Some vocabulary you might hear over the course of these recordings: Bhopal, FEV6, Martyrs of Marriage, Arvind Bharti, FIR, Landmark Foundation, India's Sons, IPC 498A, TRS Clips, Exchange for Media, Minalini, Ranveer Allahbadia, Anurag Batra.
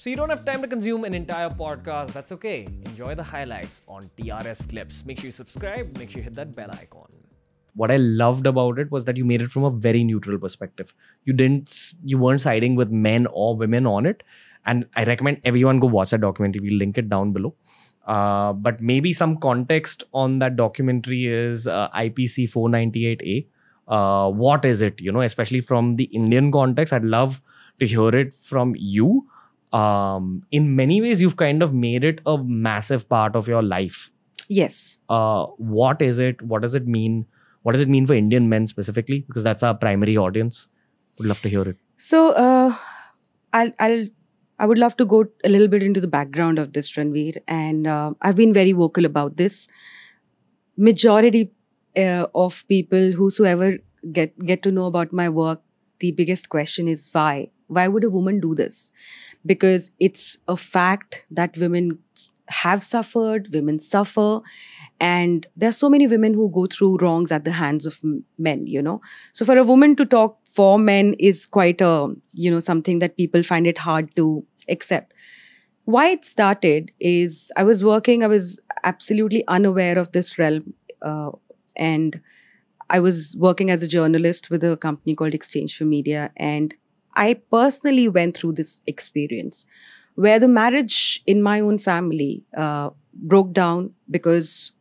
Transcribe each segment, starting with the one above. So you don't have time to consume an entire podcast, that's okay. Enjoy the highlights on TRS Clips. Make sure you subscribe, make sure you hit that bell icon. What I loved about it was that you made it from a very neutral perspective. You weren't siding with men or women on it. And I recommend everyone go watch that documentary. We'll link it down below. But maybe some context on that documentary is IPC 498A. What is it? You know, especially from the Indian context, I'd love to hear it from you. In many ways, you've kind of made it a massive part of your life. Yes. What is it? What does it mean? What does it mean for Indian men specifically? Because that's our primary audience. Would love to hear it. So, I would love to go a little bit into the background of this, Ranveer. And I've been very vocal about this. Majority of people, whosoever get to know about my work, the biggest question is why? Why would a woman do this? Because it's a fact that women have suffered, women suffer, and there are so many women who go through wrongs at the hands of men, you know. So for a woman to talk for men is quite a, you know, something that people find it hard to accept. Why it started is I was absolutely unaware of this realm, and I was working as a journalist with a company called Exchange for Media, and I personally went through this experience where the marriage in my own family broke down because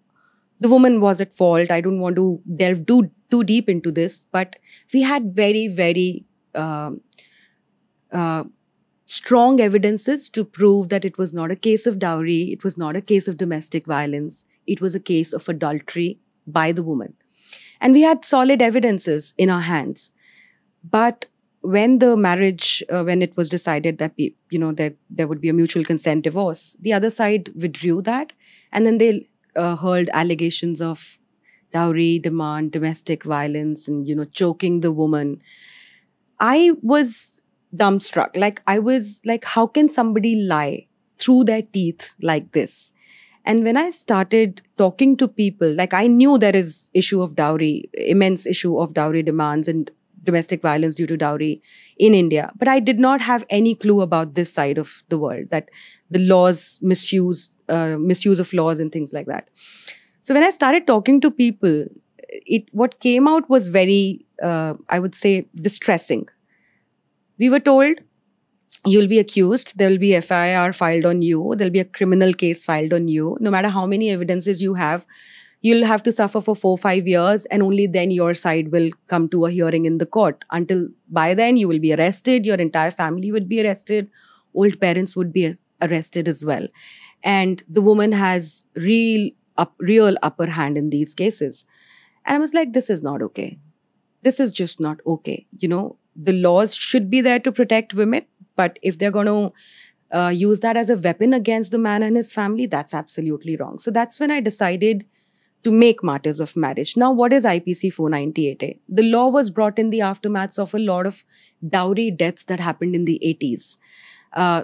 the woman was at fault. I don't want to delve too deep into this, but we had very, very strong evidences to prove that it was not a case of dowry. It was not a case of domestic violence. It was a case of adultery by the woman. And we had solid evidences in our hands. But when the marriage, when it was decided that, you know, there would be a mutual consent divorce, the other side withdrew that. And then they heard allegations of dowry, demand, domestic violence, and, you know, choking the woman. I was dumbstruck. Like, I was like, how can somebody lie through their teeth like this? And when I started talking to people, like, I knew there is issue of dowry, immense issue of dowry demands and domestic violence due to dowry in India. But I did not have any clue about this side of the world, that the laws, misuse of laws and things like that. So when I started talking to people, what came out was very, I would say, distressing. We were told, you'll be accused, there will be FIR filed on you, there'll be a criminal case filed on you. No matter how many evidences you have, you'll have to suffer for 4 or 5 years, and only then your side will come to a hearing in the court. Until by then, you will be arrested. Your entire family would be arrested. Old parents would be arrested as well. And the woman has real upper hand in these cases. And I was like, this is not okay. This is just not okay. You know, the laws should be there to protect women, but if they're going to use that as a weapon against the man and his family, that's absolutely wrong. So that's when I decided to make Martyrs of Marriage. Now, what is IPC 498A? The law was brought in the aftermaths of a lot of dowry deaths that happened in the 80s.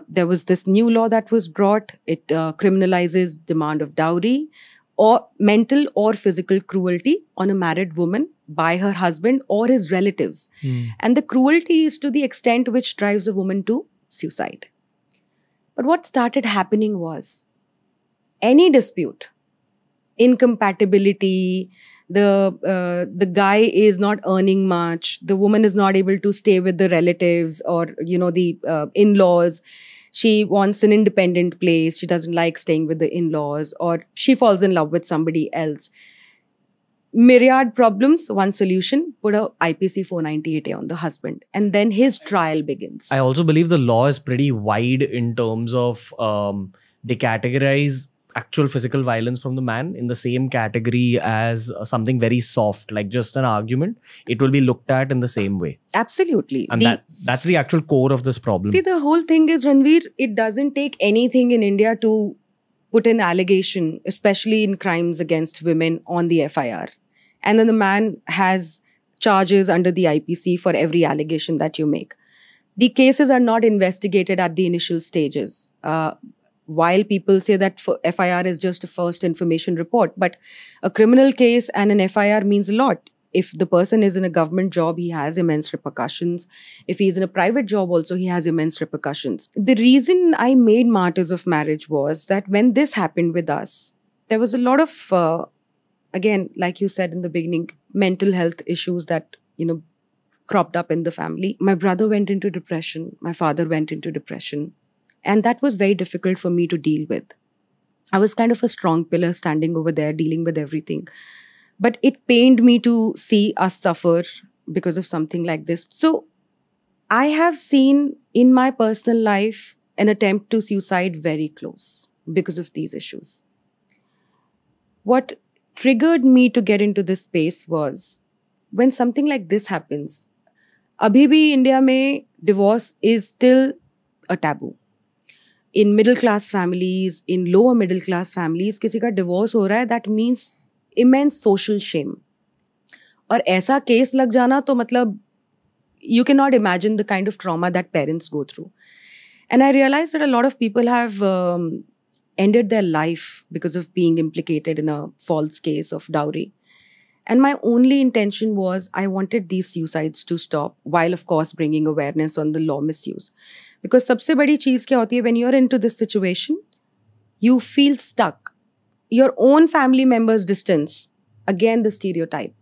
There was this new law that was brought. It criminalizes demand of dowry or mental or physical cruelty on a married woman by her husband or his relatives. Mm. And the cruelty is to the extent which drives a woman to suicide. But what started happening was any dispute, incompatibility, the guy is not earning much, the woman is not able to stay with the relatives or, you know, the in-laws, she wants an independent place, she doesn't like staying with the in-laws, or she falls in love with somebody else. Myriad problems, one solution, put a IPC 498A on the husband. And then his trial begins. I also believe the law is pretty wide in terms of, they categorize actual physical violence from the man in the same category as something very soft, like just an argument. It will be looked at in the same way. Absolutely. And that's the actual core of this problem. See, the whole thing is, Ranveer, it doesn't take anything in India to put an allegation, especially in crimes against women, on the FIR. And then the man has charges under the IPC for every allegation that you make. The cases are not investigated at the initial stages. While people say that FIR is just a first information report, but a criminal case and an FIR means a lot. if the person is in a government job, he has immense repercussions. If he is in a private job also, he has immense repercussions. The reason I made Martyrs of Marriage was that when this happened with us, there was a lot of, again, like you said in the beginning, mental health issues that, you know, cropped up in the family. My brother went into depression. My father went into depression. And that was very difficult for me to deal with. I was kind of a strong pillar standing over there, dealing with everything. But it pained me to see us suffer because of something like this. So I have seen in my personal life an attempt to suicide very close because of these issues. What triggered me to get into this space was when something like this happens. Abhi bhi India mein divorce is still a taboo. In middle class families, in lower middle class families, किसी का divorce हो रहा है, that means immense social shame. और ऐसा case लग जाना तो मतलब you cannot imagine the kind of trauma that parents go through. And I realized that a lot of people have ended their life because of being implicated in a false case of dowry. And my only intention was I wanted these suicides to stop while of course bringing awareness on the law misuse. Because सबसे बड़ी चीज़ क्या होती है, when you're into this situation, you feel stuck. Your own family members distance. Again the stereotype.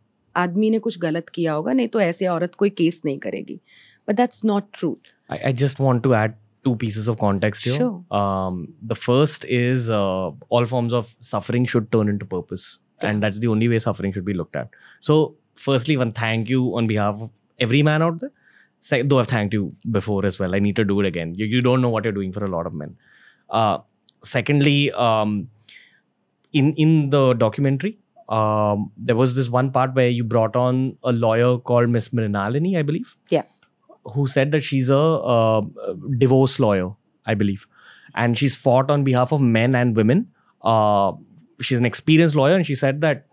आदमी ने कुछ गलत किया होगा, नहीं तो ऐसे औरत कोई केस नहीं करेगी. But that's not true. I just want to add two pieces of context here. Sure. The first is all forms of suffering should turn into purpose. And that's the only way suffering should be looked at. So, firstly, one thank you on behalf of every man out there. Second, though I've thanked you before as well. I need to do it again. You don't know what you're doing for a lot of men. Secondly, in the documentary, there was this one part where you brought on a lawyer called Miss Minalini, I believe. Yeah. Who said that she's a divorce lawyer, I believe. And she's fought on behalf of men and women. She's an experienced lawyer, and she said that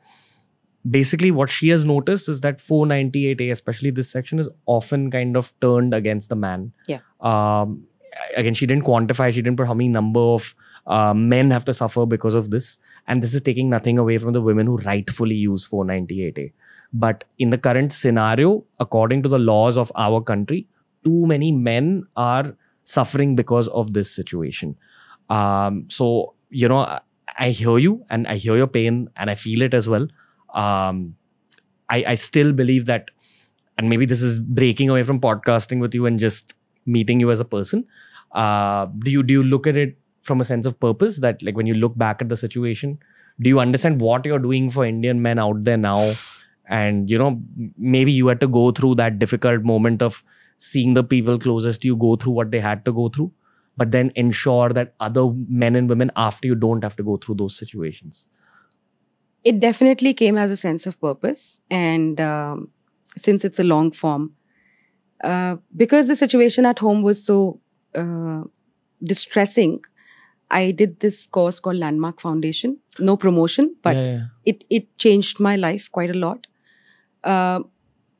basically what she has noticed is that 498A, especially this section, is often kind of turned against the man. Yeah. Again, she didn't quantify, she didn't put how many number of men have to suffer because of this. And this is taking nothing away from the women who rightfully use 498A. But in the current scenario, according to the laws of our country, too many men are suffering because of this situation. So, you know, I hear you and I hear your pain and I feel it as well. I still believe that, and maybe this is breaking away from podcasting with you and just meeting you as a person. Do you look at it from a sense of purpose that, like, when you look back at the situation, do you understand what you're doing for Indian men out there now? And, you know, maybe you had to go through that difficult moment of seeing the people closest to you go through what they had to go through. But then ensure that other men and women after you don't have to go through those situations. It definitely came as a sense of purpose. And since it's a long form, because the situation at home was so distressing, I did this course called Landmark Foundation. No promotion, but yeah. It changed my life quite a lot.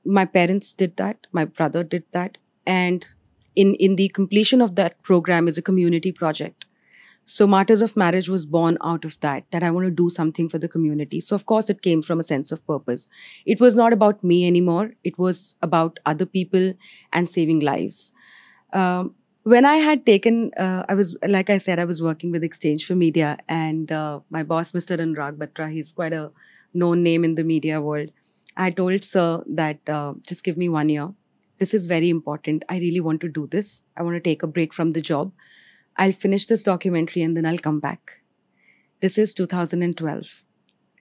My parents did that. My brother did that. And in the completion of that program is a community project. So Martyrs of Marriage was born out of that I want to do something for the community. So of course it came from a sense of purpose. It was not about me anymore. It was about other people and saving lives. When I had taken, like I said, I was working with Exchange for Media, and my boss, Mr. Anurag Batra, he's quite a known name in the media world. I told sir that just give me 1 year. This is very important. I really want to do this. I want to take a break from the job. I'll finish this documentary and then I'll come back. This is 2012.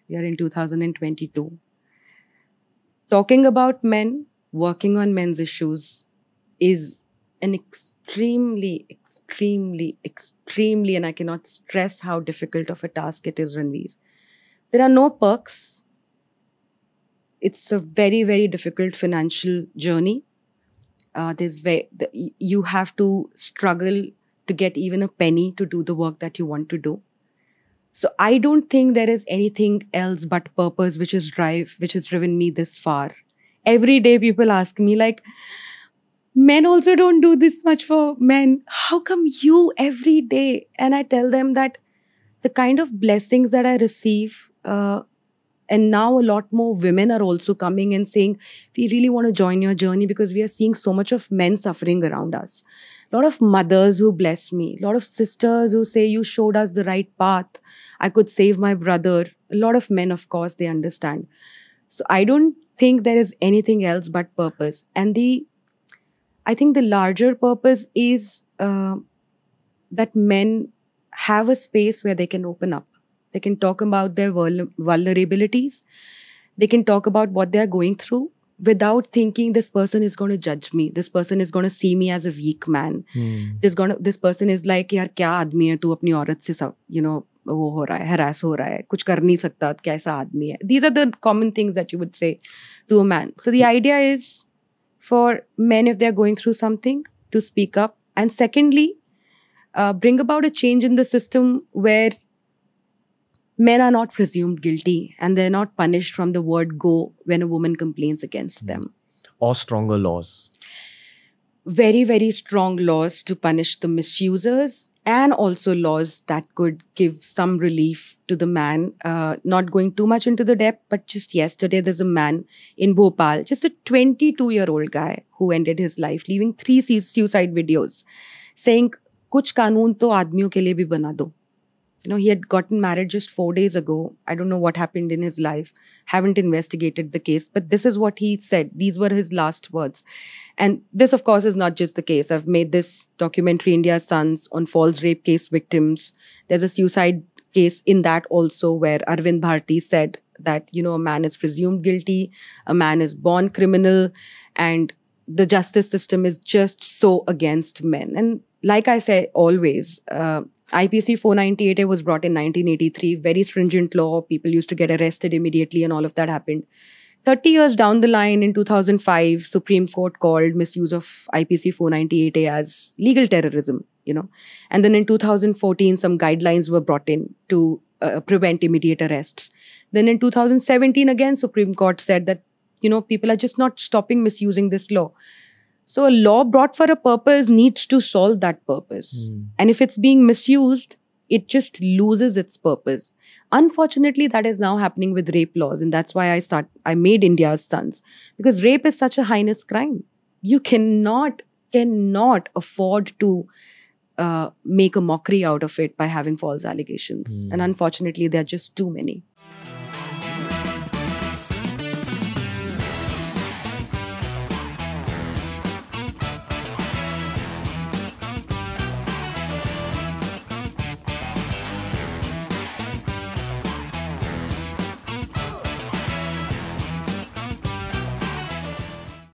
We are in 2022. Talking about men, working on men's issues is an extremely, extremely, extremely, and I cannot stress how difficult of a task it is, Ranveer. There are no perks. It's a very, very difficult financial journey. You have to struggle to get even a penny to do the work that you want to do. So I don't think there is anything else but purpose which has driven me this far. Every day people ask me, like, men also don't do this much for men. How come you every day? And I tell them that the kind of blessings that I receive And now a lot more women are also coming and saying, we really want to join your journey because we are seeing so much of men suffering around us. A lot of mothers who bless me, a lot of sisters who say, you showed us the right path, I could save my brother. A lot of men, of course, they understand. So I don't think there is anything else but purpose. And I think the larger purpose is that men have a space where they can open up. They can talk about their vulnerabilities. They can talk about what they are going through without thinking this person is going to judge me. This person is going to see me as a weak man. This person is like, yaar kya aadmi hai tu apni aurat se sab, you know, wo ho raha hai, harass ho raha hai, kuch kar nahi sakta, kaisa aadmi hai. These are the common things that you would say to a man. So the idea is for men, if they're going through something, to speak up. And secondly, bring about a change in the system where men are not presumed guilty and they're not punished from the word go when a woman complains against them. Or stronger laws. Very, very strong laws to punish the misusers, and also laws that could give some relief to the man. Not going too much into the depth, but just yesterday there's a man in Bhopal, just a 22-year-old guy who ended his life, leaving 3 suicide videos, saying, kuch kaanoon to aadmiyon ke liye bhi bana do. You know, he had gotten married just 4 days ago. I don't know what happened in his life. Haven't investigated the case. But this is what he said. These were his last words. And this, of course, is not just the case. I've made this documentary, India's Sons, on false rape case victims. There's a suicide case in that also where Arvind Bharti said that, you know, a man is presumed guilty. A man is born criminal. And the justice system is just so against men. And like I say always, IPC 498A was brought in 1983, very stringent law. People used to get arrested immediately and all of that happened. 30 years down the line, in 2005, Supreme Court called misuse of IPC 498A as legal terrorism, you know. And then in 2014, some guidelines were brought in to prevent immediate arrests. Then in 2017, again, Supreme Court said that, you know, people are just not stopping misusing this law. So a law brought for a purpose needs to solve that purpose. And if it's being misused, it just loses its purpose. Unfortunately, that is now happening with rape laws. And that's why I made India's Sons. Because rape is such a heinous crime. You cannot afford to make a mockery out of it by having false allegations. And unfortunately, there are just too many.